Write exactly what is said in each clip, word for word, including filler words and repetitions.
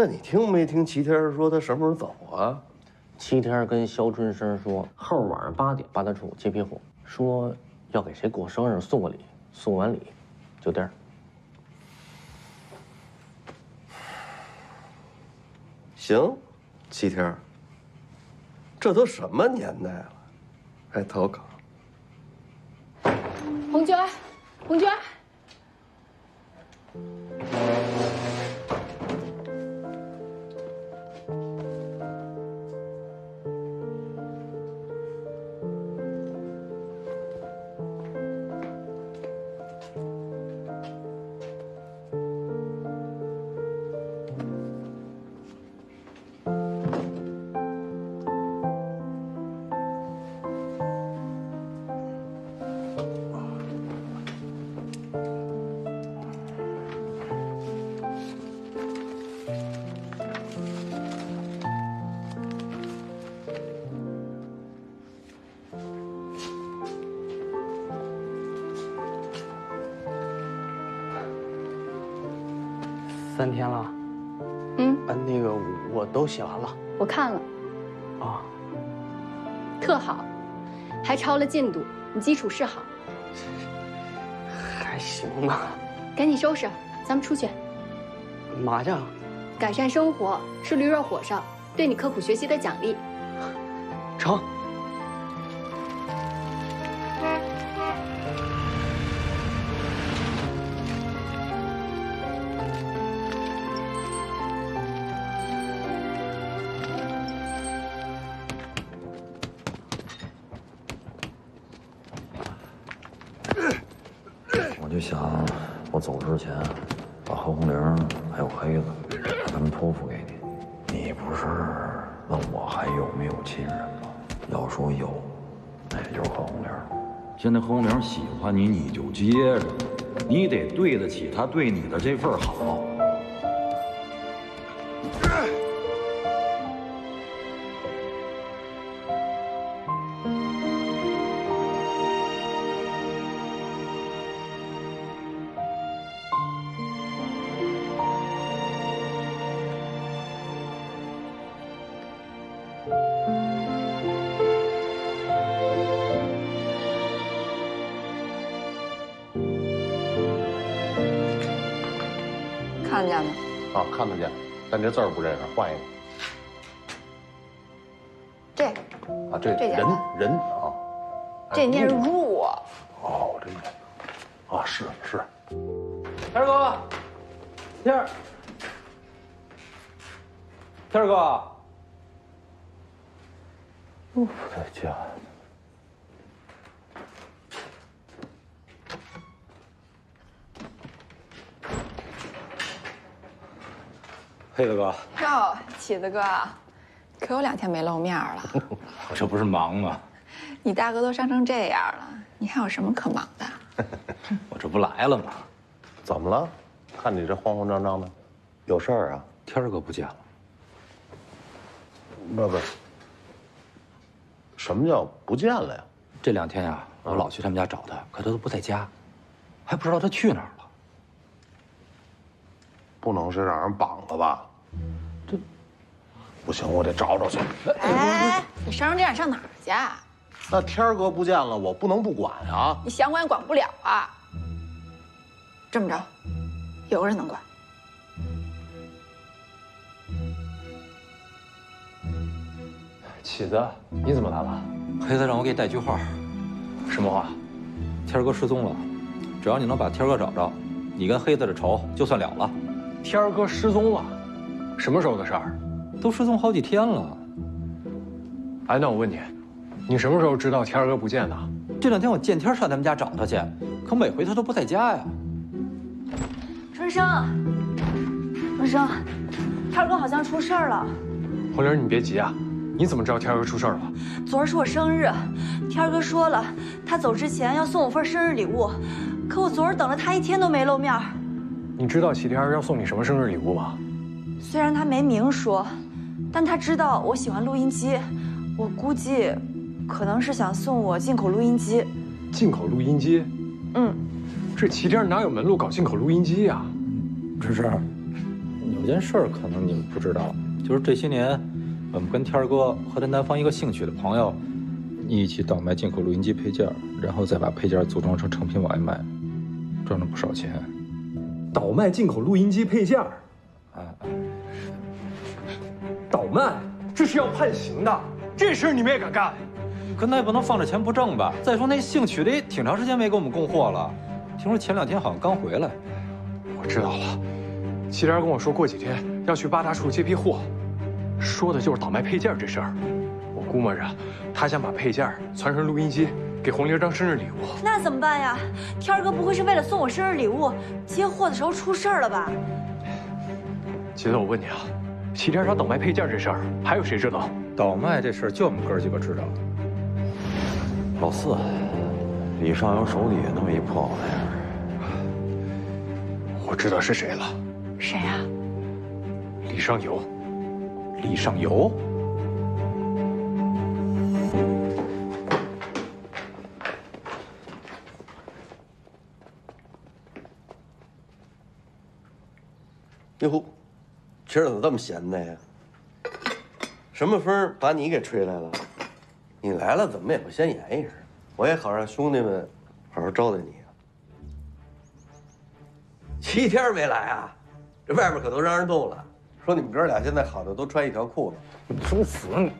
那你听没听齐天说他什么时候走啊？齐天跟肖春生说，后晚上八点八大处接批火，说要给谁过生日送个礼，送完礼就地儿。行，齐天，这都什么年代了，还逃岗？红娟，红娟。 三天了，嗯，啊，那个我都写完了，我看了，啊，特好，还超了进度，你基础是好，还行吧。赶紧收拾，咱们出去。麻将，改善生活是驴肉火烧对你刻苦学习的奖励。成。 我就想，我走之前，把何红玲还有黑子，把他们托付给你。你不是问我还有没有亲人吗？要说有，那也就是何红玲。现在何红玲喜欢你，你就接着，你得对得起她对你的这份好。 看得见吗？啊，看得见，但这字儿不认识，换一个。这个啊，这这人人啊，这念入啊。哦，这念啊，是是。天哥，天儿，天哥，我的家。 黑子哥，哟，起子哥，可有两天没露面了。我这不是忙吗？你大哥都伤成这样了，你还有什么可忙的？我这不来了吗？怎么了？看你这慌慌张张的，有事儿啊？天儿哥不见了。不不，什么叫不见了呀？这两天呀，我老去他们家找他，可他都不在家，还不知道他去哪儿了。不能是让人绑了吧？ 这不行，我得找找去。哎，你伤成这样上哪儿去？那天儿哥不见了，我不能不管啊！你想管也管不了啊！这么着，有个人能管。启子，你怎么来了？黑子让我给你带句话。什么话？天儿哥失踪了，只要你能把天儿哥找着，你跟黑子的仇就算了了。天儿哥失踪了。 什么时候的事儿？都失踪好几天了。哎，那我问你，你什么时候知道天哥不见的？这两天我见天上他们家找他去，可每回他都不在家呀。春生，春生，天哥好像出事儿了。红玲，你别急啊，你怎么知道天哥出事儿了？昨儿是我生日，天哥说了，他走之前要送我份生日礼物，可我昨儿等了他一天都没露面。你知道齐天要送你什么生日礼物吗？ 虽然他没明说，但他知道我喜欢录音机，我估计可能是想送我进口录音机。进口录音机？嗯，这齐天哪有门路搞进口录音机呀？这事儿，件事儿，可能你们不知道，就是这些年我们跟天儿哥和他南方一个兴趣的朋友一起倒卖进口录音机配件，然后再把配件组装成成品往外卖，赚了不少钱。倒卖进口录音机配件？哎，倒卖这是要判刑的，这事你们也敢干？可那也不能放着钱不挣吧？再说那兴趣的挺长时间没给我们供货了，听说前两天好像刚回来。我知道了，祁连跟我说过几天要去八大处接批货，说的就是倒卖配件这事儿。我估摸着他想把配件攒成录音机，给红玲当生日礼物。那怎么办呀？天儿哥不会是为了送我生日礼物，接货的时候出事儿了吧？杰子，我问你啊，祁连他倒卖配件这事儿，还有谁知道？倒卖这事儿就我们哥几个知道。老四，李尚尧手里也那么一破玩意儿。我知道是谁了。谁啊？李尚尧。李尚尧。哟呼，今儿怎么这么闲的呀？什么风把你给吹来了？你来了怎么也不先言一声，我也好让兄弟们好好招待你啊。七天没来啊，这外面可都让人动了，说你们哥俩现在好的都穿一条裤子。你装死你！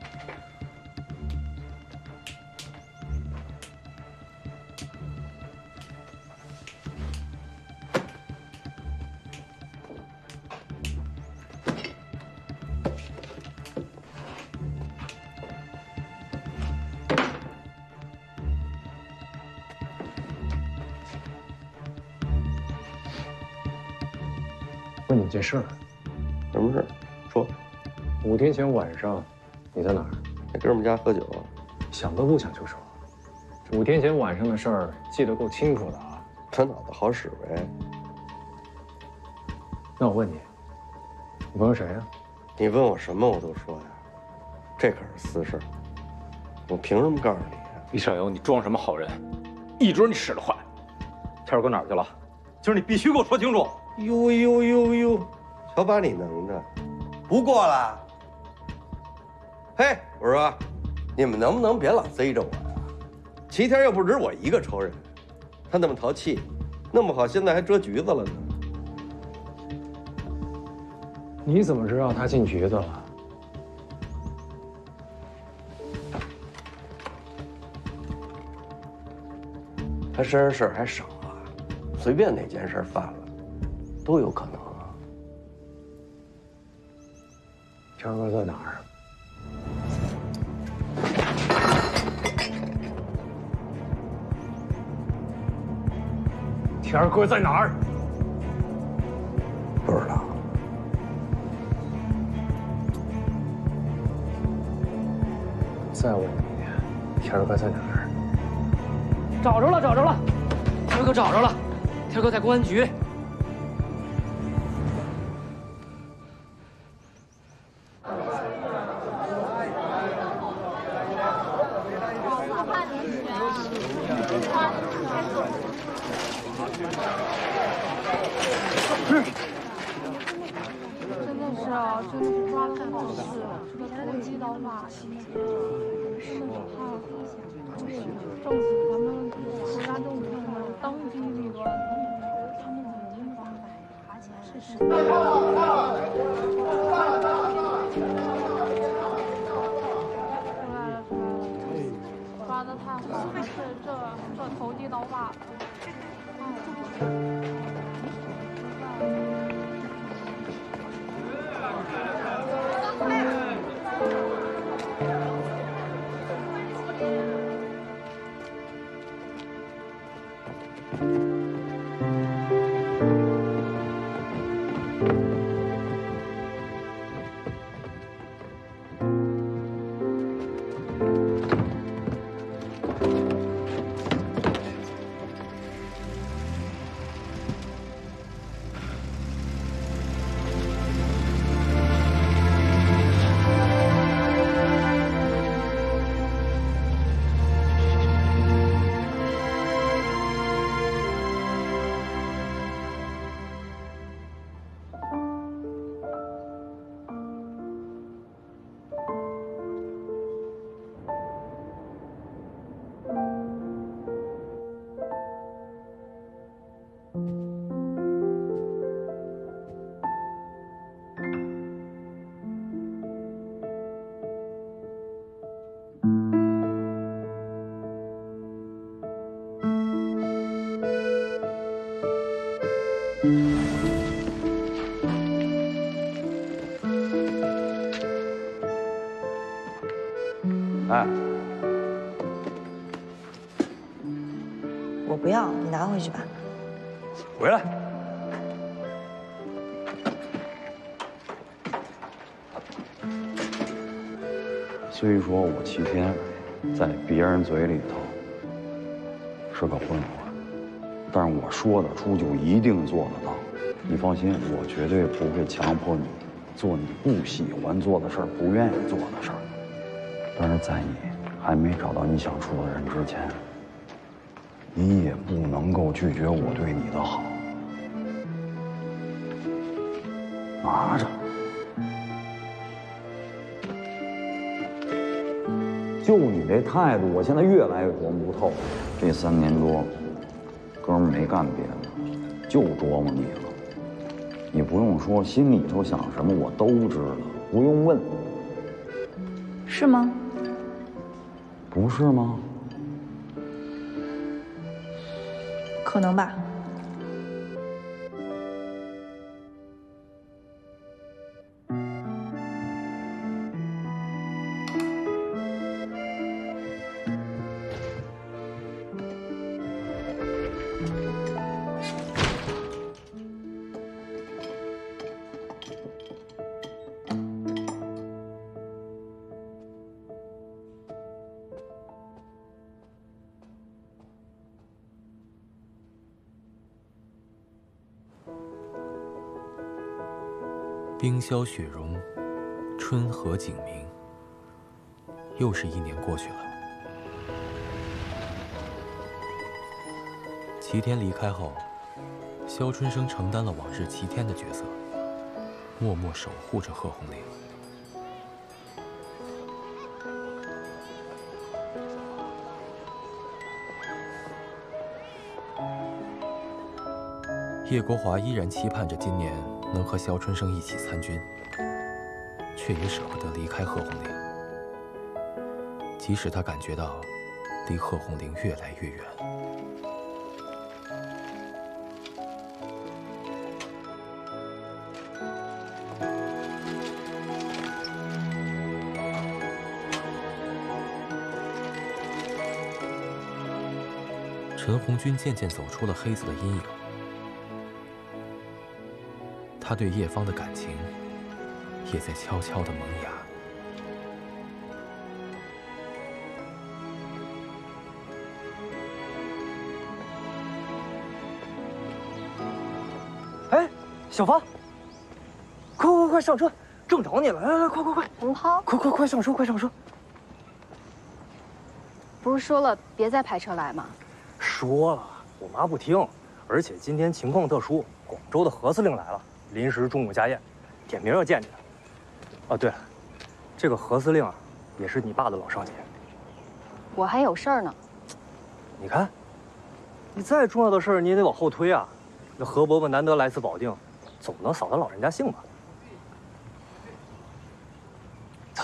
问你件事儿，什么事儿？说。五天前晚上，你在哪儿？在哥们家喝酒啊。想都不想就说。五天前晚上的事儿记得够清楚的啊。他脑子好使呗。那我问你，你朋友谁呀？你问我什么我都说呀，这可是私事，我凭什么告诉你啊？李尚尧，你装什么好人？一准你使了坏。天儿哥哪儿去了？今儿你必须给我说清楚。呦呦呦呦，瞧把你能的，不过了。嘿，我说，你们能不能别老贼着我呀？齐天又不止我一个仇人，他那么淘气，弄不好现在还折橘子了呢。你怎么知道他进橘子了？他身上事儿还少啊，随便哪件事犯了。都有可能啊！天哥在哪儿？天哥在哪儿？不知道。再问你一遍，天哥在哪儿？找着了，找着了！天哥找着了，天哥在公安局。哎，我不要，你拿回去吧。回来。虽说我齐天在别人嘴里头是个混混，但是我说得出就一定做得到。你放心，我绝对不会强迫你做你不喜欢做的事儿，不愿意做的事儿。 但是在你还没找到你想处的人之前，你也不能够拒绝我对你的好。拿着，就你这态度，我现在越来越琢磨不透。这三年多，哥们没干别的，就琢磨你了。你不用说，心里头想什么我都知道，不用问。是吗？ 不是吗？可能吧。冰消雪融，春和景明。又是一年过去了。齐天离开后，肖春生承担了往日齐天的角色，默默守护着贺红玲。叶国华依然期盼着今年 能和肖春生一起参军，却也舍不得离开贺红玲。即使他感觉到离贺红玲越来越远，陈红军渐渐走出了黑子的阴影。 他对叶芳的感情，也在悄悄地萌芽。哎，小芳，快快快上车，正找你了！来来来，快快快！洪涛，快快快上车，快上车！不是说了别再派车来吗？说了，我妈不听，而且今天情况特殊，广州的何司令来了。 临时中午家宴，点名要见你。哦，对了，这个何司令啊，也是你爸的老上级。我还有事儿呢。你看，你再重要的事儿你也得往后推啊。那何伯伯难得来次保定，总不能扫他老人家兴吧？走。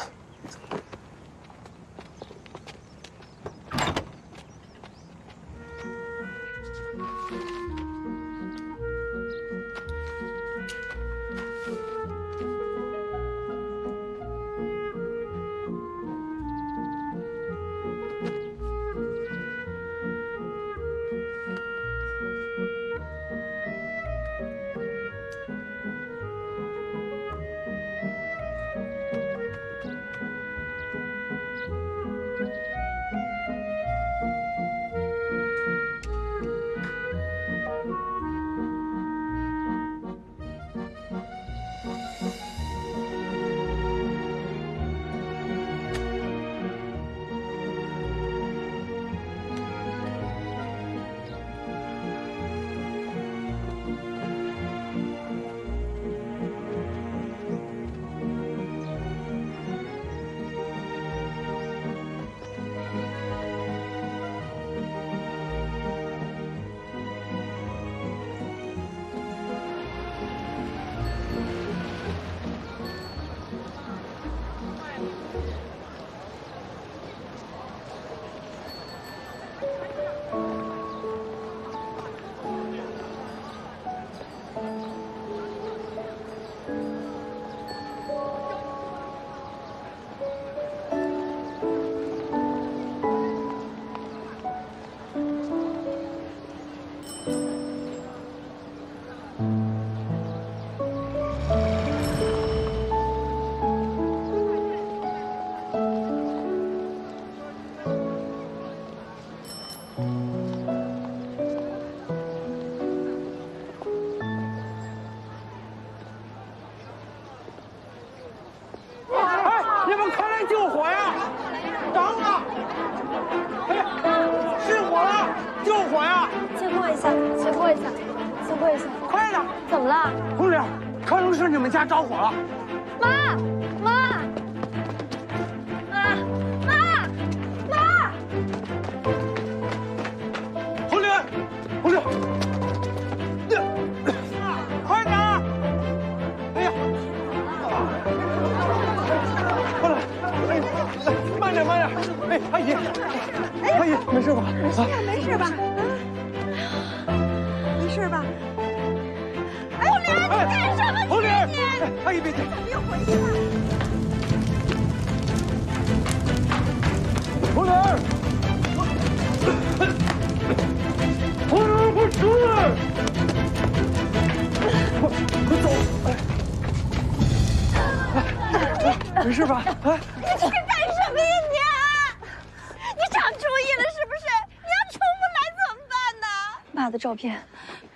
照片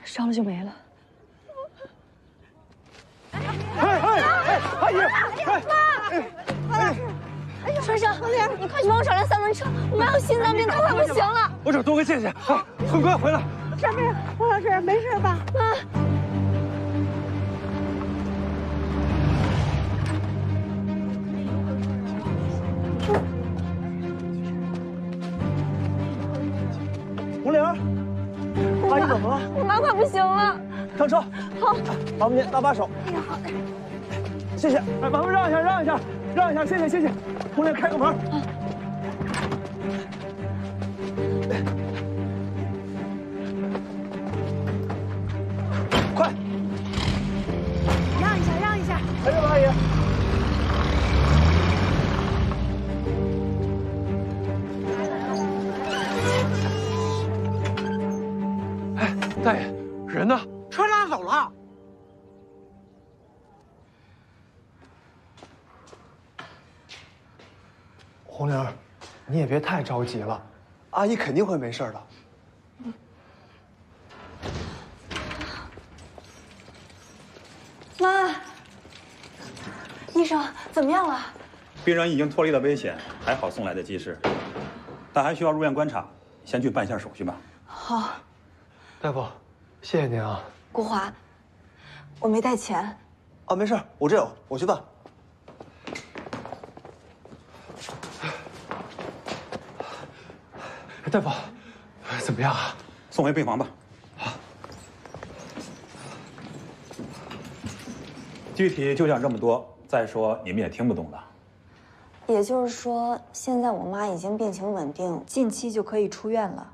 烧了就没了。哎哎哎！阿姨，妈，哎，春生，你快去帮我找辆三轮车，我妈有心脏病，都快不行了。我找多哥借借，哎，很快回来。小妹，郭老师没事吧？妈。红玲。 阿姨怎么了？我妈快不行了。上车。好。麻烦您搭把手。哎呀，好嘞。谢谢。哎，麻烦让一下，让一下，让一下，谢谢，谢谢。红玲，开个门。啊。快！让一下，让一下。哎呦，阿姨。大爷，人呢？车拉走了。红玲，你也别太着急了，阿姨肯定会没事的。嗯、妈，医生怎么样了？病人已经脱离了危险，还好送来的及时，但还需要入院观察，先去办一下手续吧。好。 大夫，谢谢您啊。国华，我没带钱。啊，没事，我这有，我去办。大夫，怎么样啊？送回病房吧。啊。具体就讲这么多，再说你们也听不懂了。也就是说，现在我妈已经病情稳定，近期就可以出院了。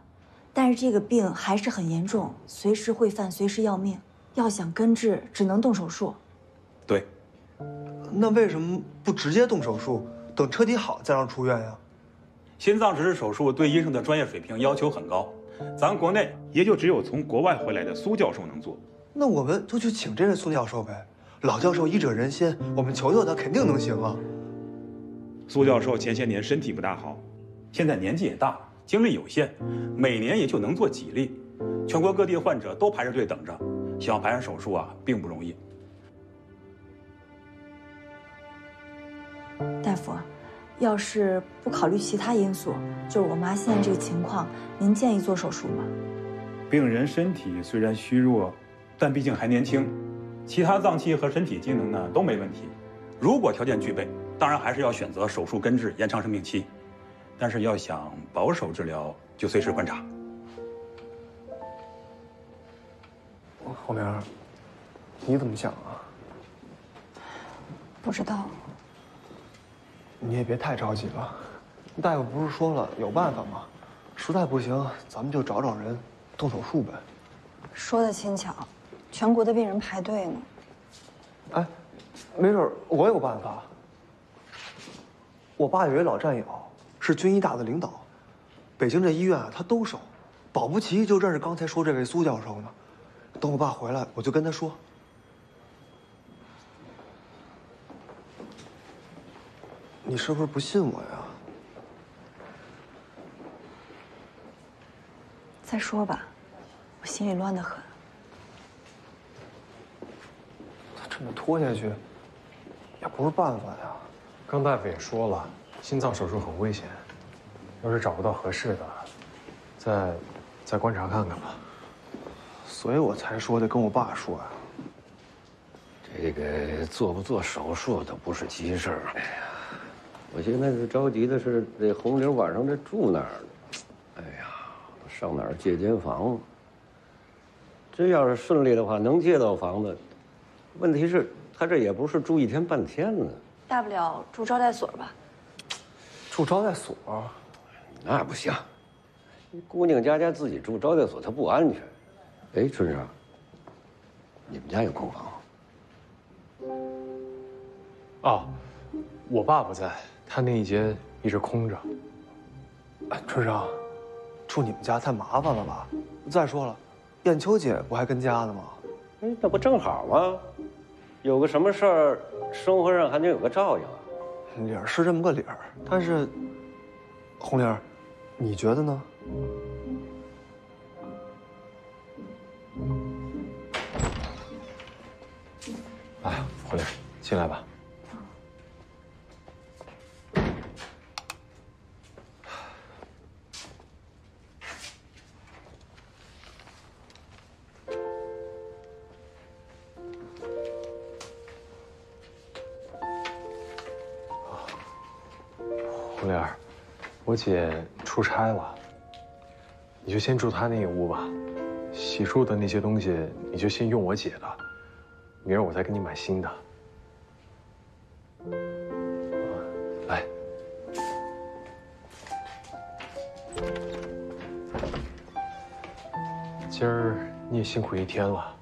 但是这个病还是很严重，随时会犯，随时要命。要想根治，只能动手术。对。那为什么不直接动手术，等彻底好再让出院呀？心脏植入手术对医生的专业水平要求很高，咱国内也就只有从国外回来的苏教授能做。那我们就去请这位苏教授呗，老教授医者仁心，我们求求他肯定能行啊。苏教授前些年身体不大好，现在年纪也大了。 精力有限，每年也就能做几例，全国各地患者都排着队等着，想要排上手术啊，并不容易。大夫，要是不考虑其他因素，就是我妈现在这个情况，您建议做手术吗？病人身体虽然虚弱，但毕竟还年轻，其他脏器和身体机能呢都没问题。如果条件具备，当然还是要选择手术根治，延长生命期。 但是要想保守治疗，就随时观察。红玲，你怎么想啊？不知道。你也别太着急了，大夫不是说了有办法吗？实在不行，咱们就找找人动手术呗。说的轻巧，全国的病人排队呢。哎，没准我有办法。我爸有一老战友。 是军医大的领导，北京这医院啊，他都熟，保不齐就认识刚才说这位苏教授呢。等我爸回来，我就跟他说。你是不是不信我呀？再说吧，我心里乱得很。他这么拖下去，也不是办法呀。刚大夫也说了，心脏手术很危险，要是找不到合适的，再再观察看看吧。所以我才说得跟我爸说呀。 这个做不做手术都不是急事儿。哎呀，我现在是着急的是这红玲晚上这住哪儿呢？哎呀，我上哪儿借间房？这要是顺利的话，能借到房子。问题是，他这也不是住一天半天呢。大不了住招待所吧。住招待所？那不行。姑娘家家自己住招待所，她不安全。哎，春生，你们家有空房吗？ 哦，我爸不在，他那一间一直空着。哎，春生，住你们家太麻烦了吧？再说了，艳秋姐不还跟家呢吗？哎，那不正好吗？有个什么事儿，生活上还能有个照应啊。理儿是这么个理儿，但是，红玲，你觉得呢？哎，红玲，进来吧。 红莲儿，我姐出差了，你就先住她那一屋吧。洗漱的那些东西，你就先用我姐的，明儿我再给你买新的。来，今儿你也辛苦一天了，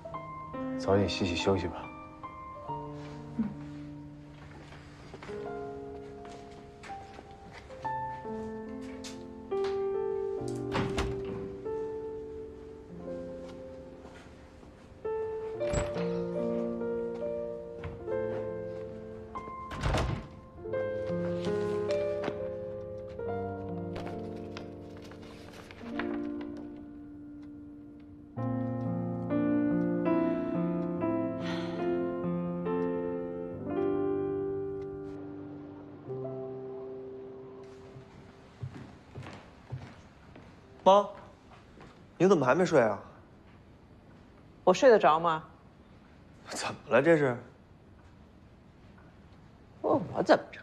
早点洗洗休息吧。 妈，你怎么还没睡啊？我睡得着吗？怎么了这是？问我怎么着？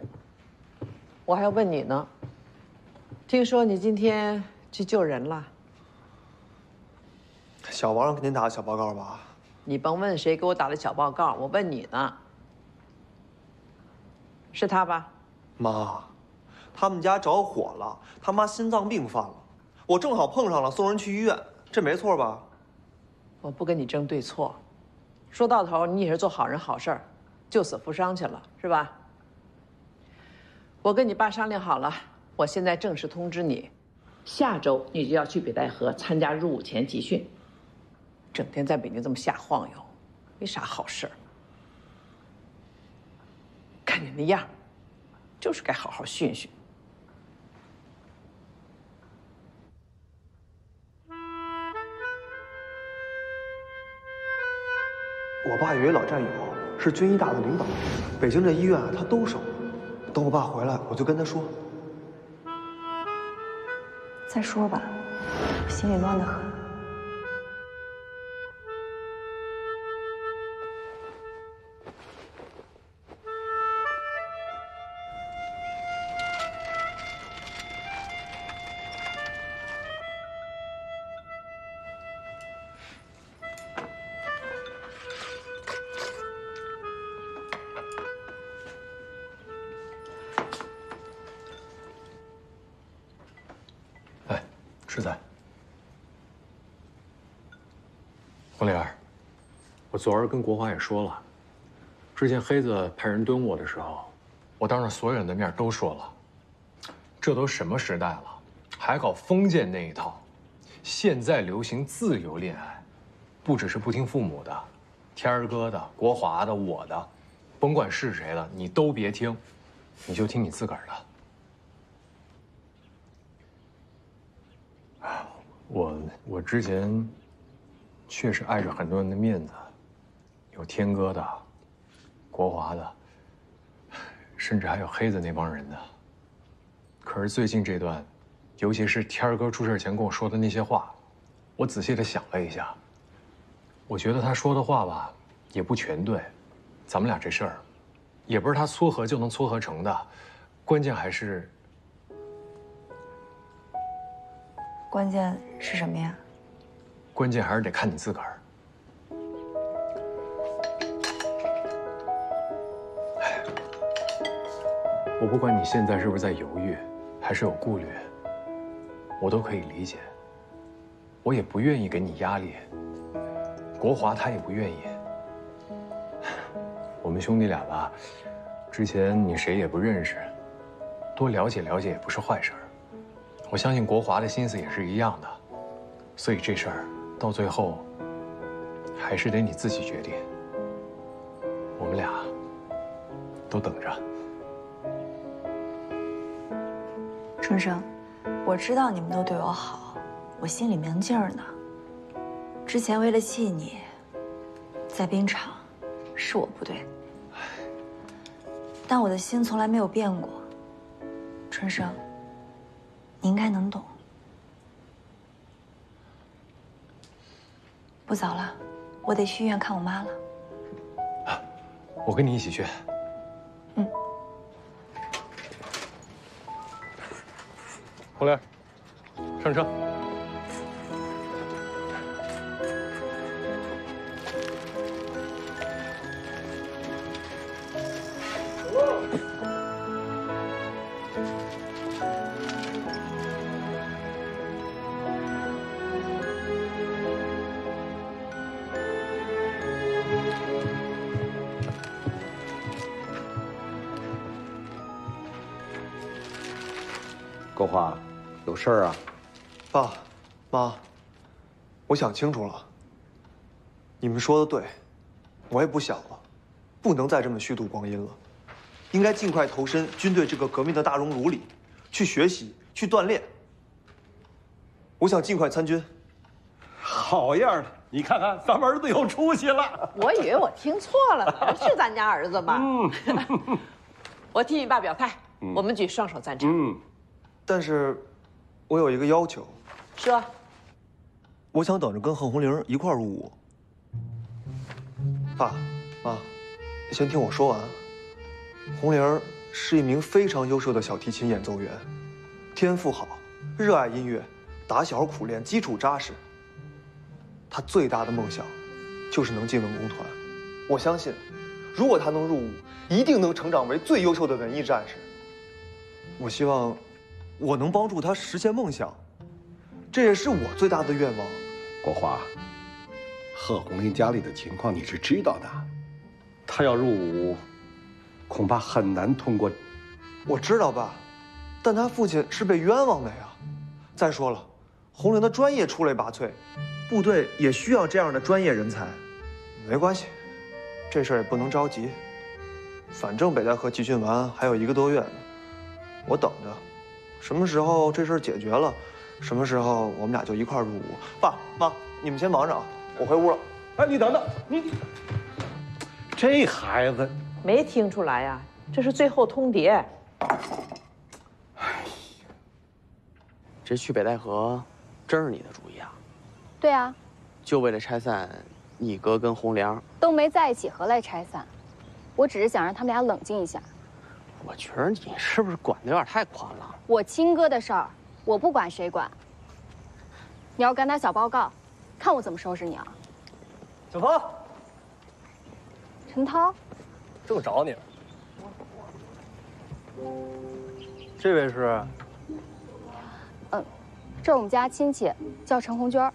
我还要问你呢。听说你今天去救人了？小王给您打的小报告吧？你甭问谁给我打的小报告，我问你呢。是他吧？妈，他们家着火了，他妈心脏病犯了。 我正好碰上了，送人去医院，这没错吧？我不跟你争对错，说到头你也是做好人好事儿，救死扶伤去了，是吧？我跟你爸商量好了，我现在正式通知你，下周你就要去北戴河参加入伍前集训，整天在北京这么瞎晃悠，没啥好事儿。看你那样，就是该好好训训。 我爸有一老战友，是军医大的领导，北京这医院啊，他都熟。等我爸回来，我就跟他说。再说吧，我心里乱得很。志仔，红莲儿，我昨儿跟国华也说了，之前黑子派人蹲我的时候，我当着所有人的面都说了，这都什么时代了，还搞封建那一套，现在流行自由恋爱，不只是不听父母的，天儿哥的、国华的、我的，甭管是谁的，你都别听，你就听你自个儿的。我我之前确实碍着很多人的面子，有天哥的、国华的，甚至还有黑子那帮人的。可是最近这段，尤其是天哥出事前跟我说的那些话，我仔细的想了一下，我觉得他说的话吧，也不全对。咱们俩这事儿，也不是他撮合就能撮合成的，关键还是。 关键是什么呀？关键还是得看你自个儿。哎，我不管你现在是不是在犹豫，还是有顾虑，我都可以理解。我也不愿意给你压力，国华他也不愿意。我们兄弟俩吧，之前你谁也不认识，多了解了解也不是坏事儿。 我相信国华的心思也是一样的，所以这事儿到最后还是得你自己决定。我们俩都等着。春生，我知道你们都对我好，我心里明镜儿呢。之前为了气你，在冰场是我不对，但我的心从来没有变过。春生。 你应该能懂。不早了，我得去医院看我妈了。啊，我跟你一起去。嗯。红莲，上车。哦 国华，有事儿啊？爸妈，我想清楚了。你们说的对，我也不小了，不能再这么虚度光阴了，应该尽快投身军队这个革命的大熔炉里，去学习，去锻炼。我想尽快参军。好样的！你看看，咱们儿子有出息了。我以为我听错了呢，是咱家儿子吧？嗯。我替你爸表态，嗯、我们举双手赞成。嗯。 但是，我有一个要求。说。我想等着跟贺红玲一块入伍。爸妈，先听我说完。红玲是一名非常优秀的小提琴演奏员，天赋好，热爱音乐，打小苦练，基础扎实。她最大的梦想，就是能进文工团。我相信，如果她能入伍，一定能成长为最优秀的文艺战士。我希望。 我能帮助他实现梦想，这也是我最大的愿望。国华，贺红玲家里的情况你是知道的，她要入伍，恐怕很难通过。我知道爸，但他父亲是被冤枉的呀。再说了，红玲的专业出类拔萃，部队也需要这样的专业人才。没关系，这事儿也不能着急，反正北戴河集训完还有一个多月呢，我等着。 什么时候这事儿解决了，什么时候我们俩就一块入伍。爸妈，你们先忙着啊，我回屋了。哎，你等等，你这孩子没听出来呀、啊？这是最后通牒。哎呀，这去北戴河，真是你的主意啊？对啊，就为了拆散你哥跟红良都没在一起，何来拆散？我只是想让他们俩冷静一下。 我觉得你是不是管的有点太宽了？我亲哥的事儿，我不管谁管。你要敢打小报告，看我怎么收拾你啊！小涛，陈涛，正找你。这位是？嗯，这是我们家亲戚，叫陈红娟。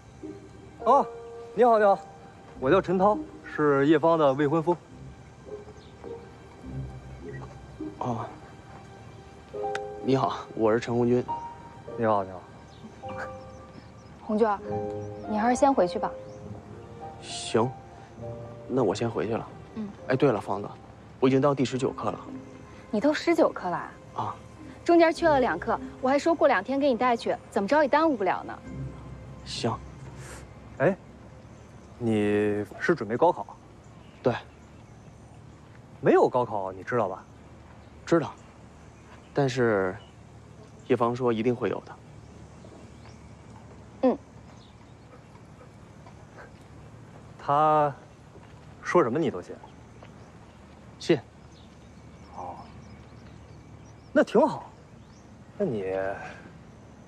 哦，你好，你好，我叫陈涛，是叶芳的未婚夫。 哦，你好，我是陈红军。你好，你好。红娟，你还是先回去吧。行，那我先回去了。嗯。哎，对了，方子，我已经到第十九课了。你都十九课了啊？啊。中间缺了两课，我还说过两天给你带去，怎么着也耽误不了呢。行。哎，你是准备高考？对。没有高考，你知道吧？知道。但是，叶芳说一定会有的。嗯。他说什么你都信？信。哦。那挺好。那你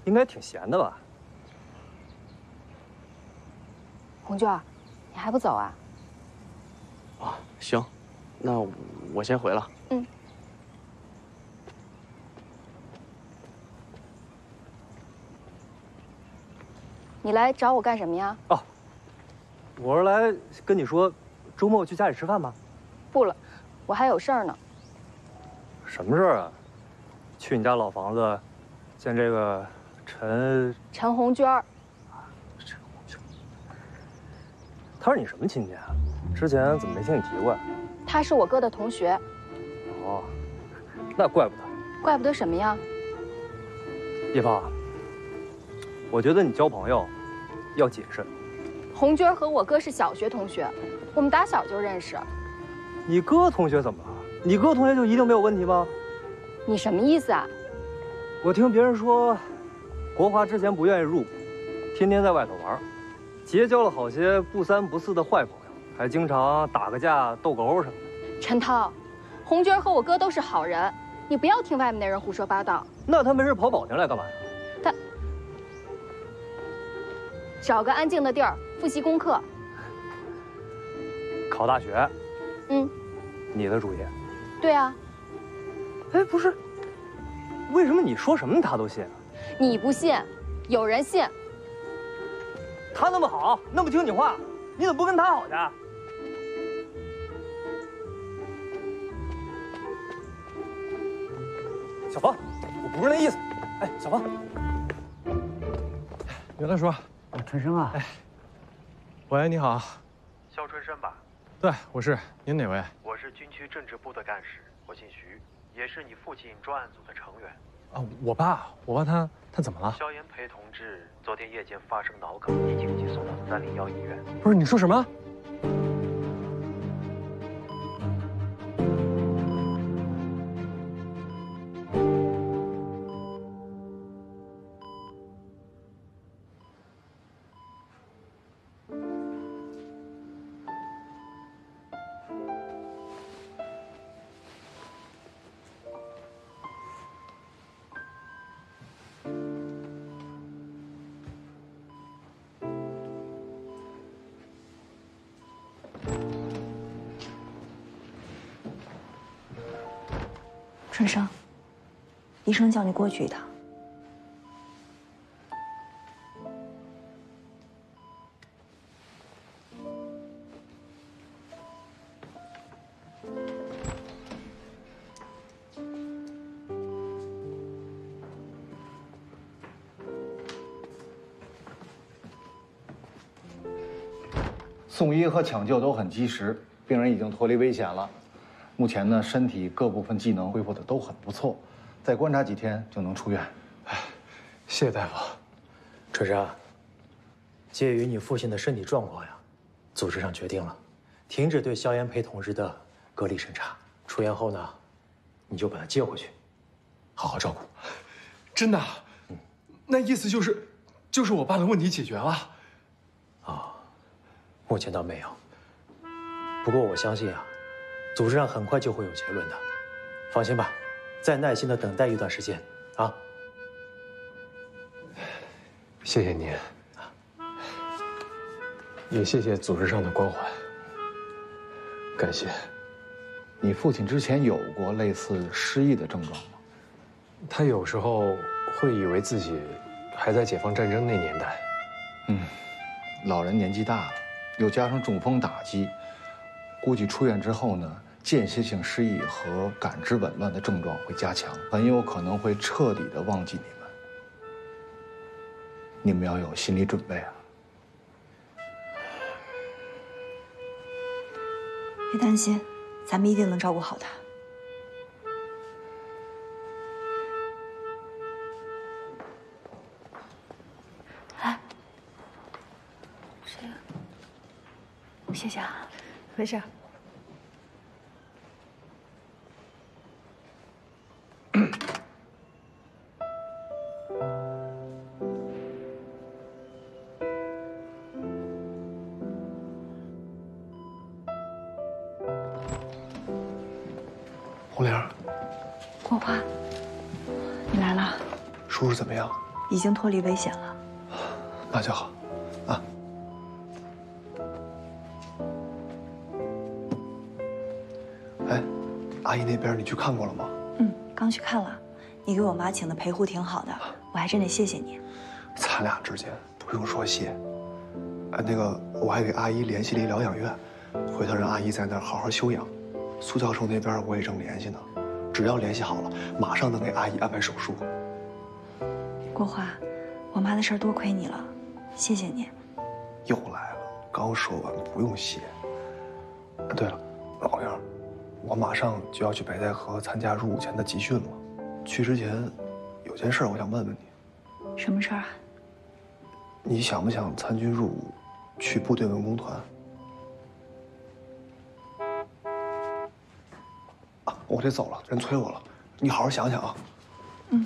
应该挺闲的吧？ 红娟，你还不走啊？啊，行，那我先回了。嗯。你来找我干什么呀？哦，我是来跟你说，周末去家里吃饭吧。不了，我还有事儿呢。什么事儿啊？去你家老房子，见这个陈陈红娟。 他是你什么亲戚啊？之前怎么没听你提过呀？他是我哥的同学。哦，那怪不得。怪不得什么呀？叶芳，我觉得你交朋友要谨慎。红娟和我哥是小学同学，我们打小就认识。你哥同学怎么了？你哥同学就一定没有问题吗？你什么意思啊？我听别人说，国华之前不愿意入伍，天天在外头玩。 结交了好些不三不四的坏朋友，还经常打个架、斗个殴什么的。陈涛，红娟和我哥都是好人，你不要听外面的人胡说八道。那他没事跑保定来干嘛呀？他找个安静的地儿复习功课，考大学。嗯，你的主意。对啊。哎，不是，为什么你说什么他都信啊？你不信，有人信。 他那么好，那么听你话，你怎么不跟他好去？小芳，我不是那意思。哎，小芳，刘大叔，啊，春生啊，哎，喂，你好，肖春生吧？对，我是。您哪位？我是军区政治部的干事，我姓徐，也是你父亲专案组的成员。 啊，我爸，我爸他他怎么了？肖延培同志昨天夜间发生脑梗，已经急送到三零幺医院。不是你说什么？春生，医生叫你过去一趟。送医和抢救都很及时，病人已经脱离危险了。 目前呢，身体各部分机能恢复的都很不错，再观察几天就能出院。哎，谢谢大夫。春生，鉴于你父亲的身体状况呀，组织上决定了，停止对肖延培同志的隔离审查。出院后呢，你就把他接回去，好好照顾。真的？嗯。那意思就是，就是我爸的问题解决了？啊、哦，目前倒没有。不过我相信啊。 组织上很快就会有结论的，放心吧，再耐心的等待一段时间啊！谢谢您，也谢谢组织上的关怀，感谢。你父亲之前有过类似失忆的症状吗？他有时候会以为自己还在解放战争那年代。嗯，老人年纪大了，又加上中风打击，估计出院之后呢。 间歇性失忆和感知紊乱的症状会加强，很有可能会彻底的忘记你们。你们要有心理准备啊！别担心，咱们一定能照顾好他。来，谢谢啊，没事。红玲，国华，你来了。叔叔怎么样？已经脱离危险了。那就好。 阿姨那边你去看过了吗？嗯，刚去看了。你给我妈请的陪护挺好的，我还真得谢谢你。咱俩之间不用说谢。哎，那个我还给阿姨联系了一疗养院，回头让阿姨在那儿好好休养。苏教授那边我也正联系呢，只要联系好了，马上能给阿姨安排手术。国华，我妈的事儿多亏你了，谢谢你。又来了，刚说完不用谢。对了，老杨。 我马上就要去北戴河参加入伍前的集训了，去之前有件事我想问问你。什么事儿啊？你想不想参军入伍，去部队文工团？啊，我得走了，人催我了，你好好想想啊。嗯。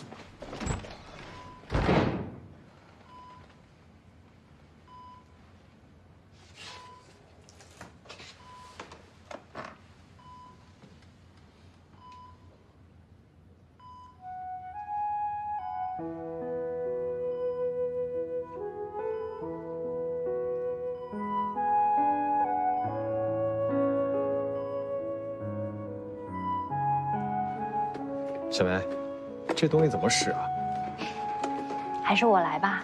小梅，这东西怎么使啊？还是我来吧。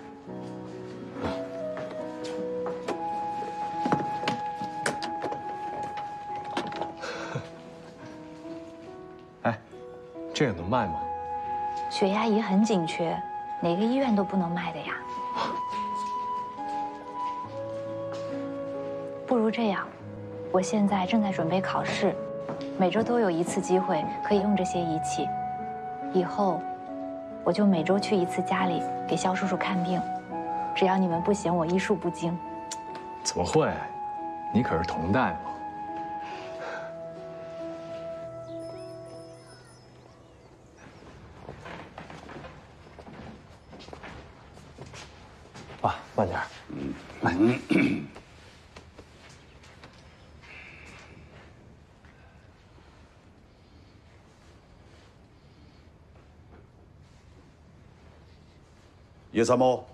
哎，这个能卖吗？血压仪很紧缺，哪个医院都不能卖的呀。不如这样，我现在正在准备考试，每周都有一次机会可以用这些仪器。 以后，我就每周去一次家里给肖叔叔看病。只要你们不嫌我医术不精，怎么会？你可是同代嘛。爸，慢点。嗯，来。叶参谋，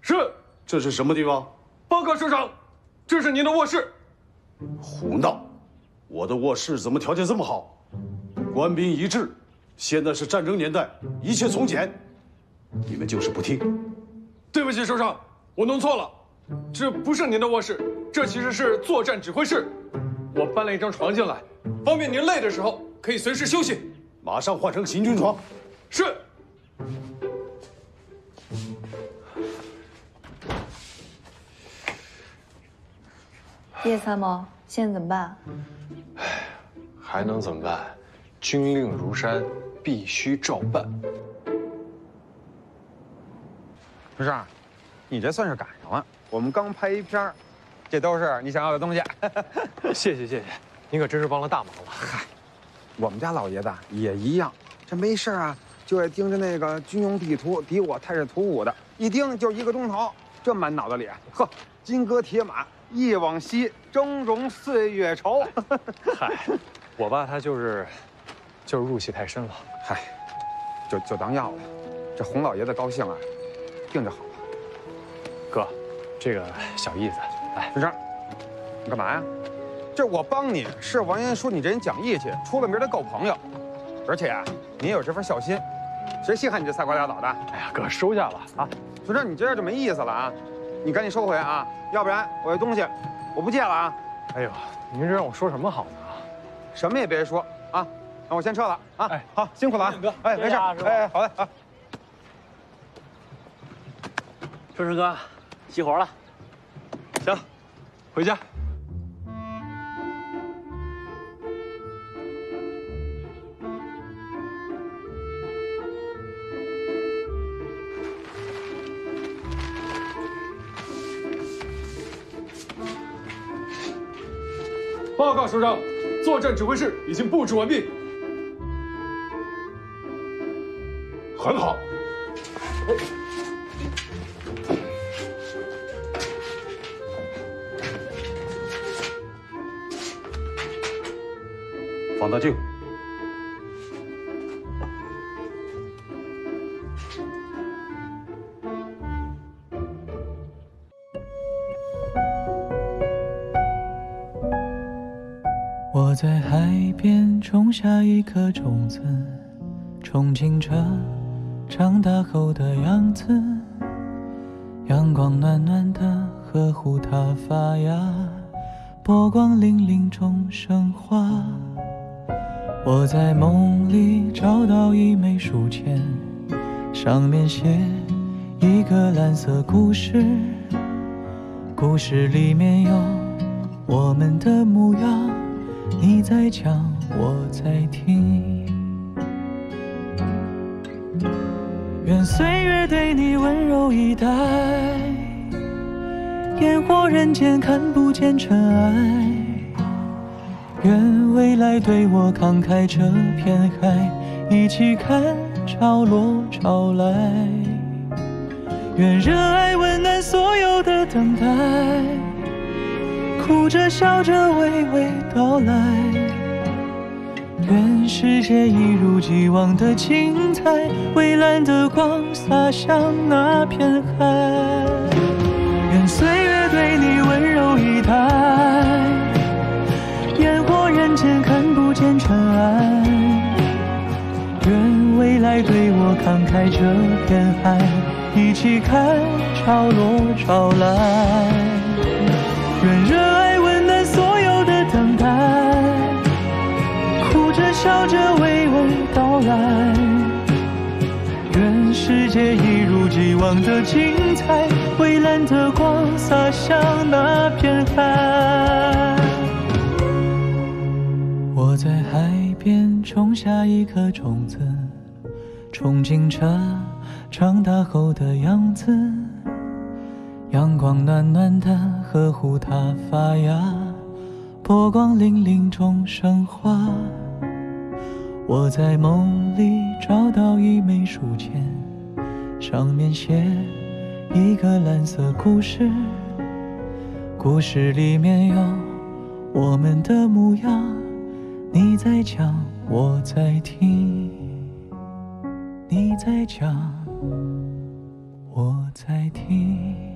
是，这是什么地方？报告首长，这是您的卧室。胡闹！我的卧室怎么条件这么好？官兵一致，现在是战争年代，一切从简。你们就是不听。对不起，首长，我弄错了，这不是您的卧室，这其实是作战指挥室。我搬了一张床进来，方便您累的时候可以随时休息。马上换成行军床。是。 叶参谋，现在怎么办？哎，还能怎么办？军令如山，必须照办。首长，你这算是赶上了。我们刚拍一片，这都是你想要的东西。谢谢谢谢，您可真是帮了大忙了。嗨，我们家老爷子也一样，这没事啊，就爱盯着那个军用地图，敌我态势图五的，一盯就一个钟头，这满脑子里，呵，金戈铁马。 忆往昔，峥嵘岁月稠。嗨，我爸他就是，就是入戏太深了。嗨，就就当药了。这洪老爷子高兴啊，病就好了。哥，这个小意思。来，文章，你干嘛呀？这我帮你，是王岩说你这人讲义气，出了名的够朋友，而且啊，你也有这份孝心，谁稀罕你这仨瓜俩枣的？哎呀，哥，收下吧啊！文章，你这样就没意思了啊。 你赶紧收回啊，要不然我这东西我不借了啊！哎呦，您这让我说什么好呢？什么也别说啊！那我先撤了啊！哎，好，辛苦了啊！哥，哎，没事，哎，好嘞啊！春生哥，齐活了，行，回家。报告首长，作战指挥室已经布置完毕。很好。放大镜。 我在海边种下一颗种子，憧憬着长大后的样子。阳光暖暖的呵护它发芽，波光粼粼中生花。我在梦里找到一枚书签，上面写一个蓝色故事，故事里面有我们的模样。 你在讲，我在听。愿岁月对你温柔以待，烟火人间看不见尘埃。愿未来对我慷慨这片海，一起看潮落潮来。愿热爱温暖所有的等待。 哭着笑着娓娓道来，愿世界一如既往的精彩，蔚蓝的光洒向那片海。愿岁月对你温柔以待，烟火人间看不见尘埃。愿未来对我慷慨这片海，一起看潮落潮来。 愿热爱温暖所有的等待，哭着笑着娓娓道来。愿世界一如既往的精彩，蔚蓝的光洒向那片海。我在海边种下一颗种子，憧憬着长大后的样子。 阳光暖暖的呵护它发芽，波光粼粼中生花。我在梦里找到一枚书签，上面写一个蓝色故事，故事里面有我们的模样。你在讲，我在听；你在讲，我在听。